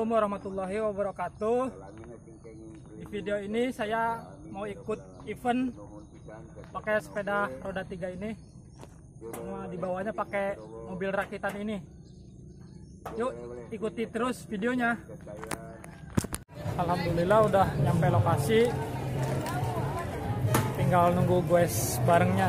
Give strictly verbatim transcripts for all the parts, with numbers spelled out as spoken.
Assalamualaikum warahmatullahi wabarakatuh. Di video ini saya mau ikut event pakai sepeda roda tiga ini. Cuma di bawahnya pakai mobil rakitan ini. Yuk ikuti terus videonya. Alhamdulillah udah nyampe lokasi. Tinggal nunggu guys barengnya.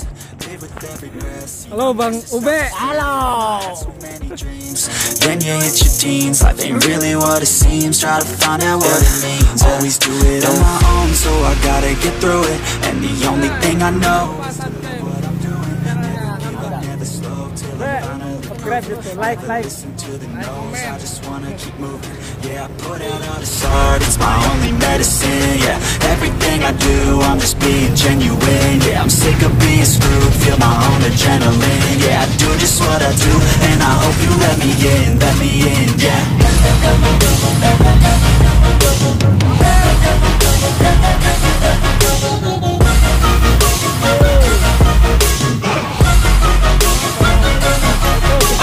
Hello, Bang Ube. Hello. Then you hit your teens, life ain't really what it seems. Try to find out what it means. Always do it on my own, so I gotta get through it. And the only thing I know is to know what I'm doing. Never give up, never slow, till I finally prove it. Like, like, listen to the noise, I just wanna keep moving. Yeah, I put out all this art, it's my only medicine. Yeah, everything I do, I'm just being genuine. Yeah, I'm sick of being screwed, feel my own adrenaline. Yeah, I do just what I do, and I hope you let me in, let me in, yeah.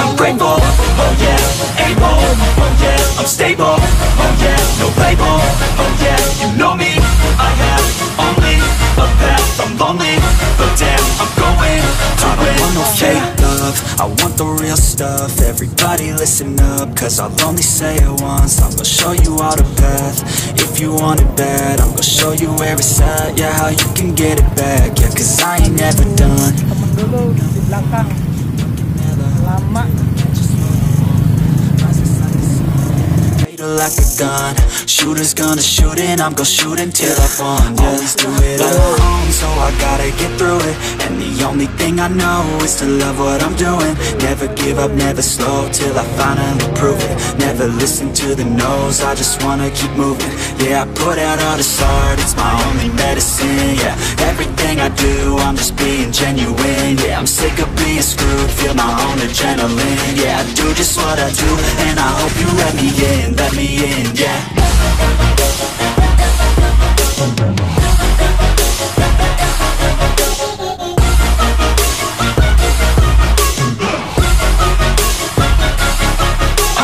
I'm grateful, oh yeah, able, oh yeah, I'm stable. I want the real stuff, everybody listen up, cause I'll only say it once. I'm gonna show you all the path, if you want it bad. I'm gonna show you where it's at, yeah, how you can get it back. Yeah, cause I ain't never done. Temen dulu di belakang, lama. Like a gun, shooters gonna shoot and I'm gonna shoot until I fall. Yeah. Always do it on my own, so I gotta get through it. And the only thing I know is to love what I'm doing. Never give up, never slow, till I finally prove it. Never listen to the no's, I just wanna keep moving. Yeah, I put out all this art, it's my only medicine. Yeah, everything I do, I'm just being genuine. Yeah, I'm sick of being screwed, feel my own adrenaline. Yeah, I do just what I do, and I hope you let me in. Let me in, yeah. I'm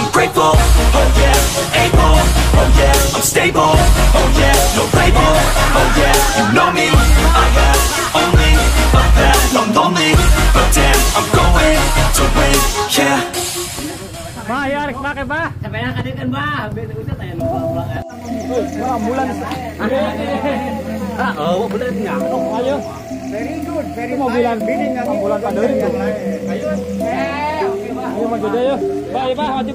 grateful, oh yeah, able, oh yeah, I'm stable, oh yeah, no label, oh yeah, you know me, I have only a path, I'm lonely, but damn, I'm going to win, yeah. Bah, ya, rek pakai, bah. Sampai yang kadikan, bah. Ambil ucap, tanya nombor pulang, ya. Bah, ambulans. Ah, oh, bener, enggak. Ayo. Very good, very mobilan bidding, ya. Mobilan pandurin, ya. Ayo. Ayo, maju deh, ya. Bah, ya, bah, maju.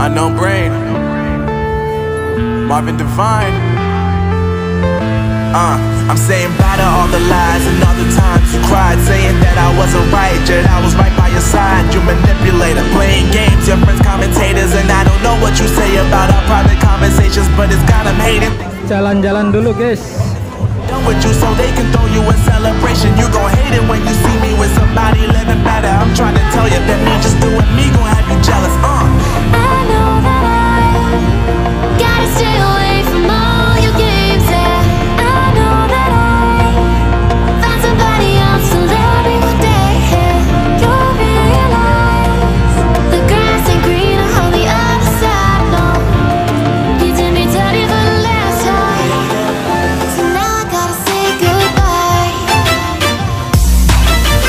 Unknown Brain, Marvin Devine. Uh, I'm saying bye to all the lies and all the times you cried, saying that I wasn't right, yet I was right by your side. You manipulator, playing games, your friends commentators, and I don't know what you say about our private conversations, but it's got them hating. Jalan-jalan dulu, guys. Done with you so they can throw you a celebration. You gon' hate it when you see me with somebody living better. I'm trying to tell you that me just doing me gon' have you jealous. Uh. I know that I gotta stay away from all your games. Yeah. I know that I found somebody else to love every day. Yeah. You'll realize the grass ain't greener on the other side. No, you did me dirty for the last time, so now I gotta say goodbye. So now I gotta say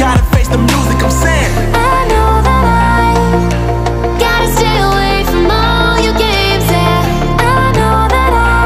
gotta face the music.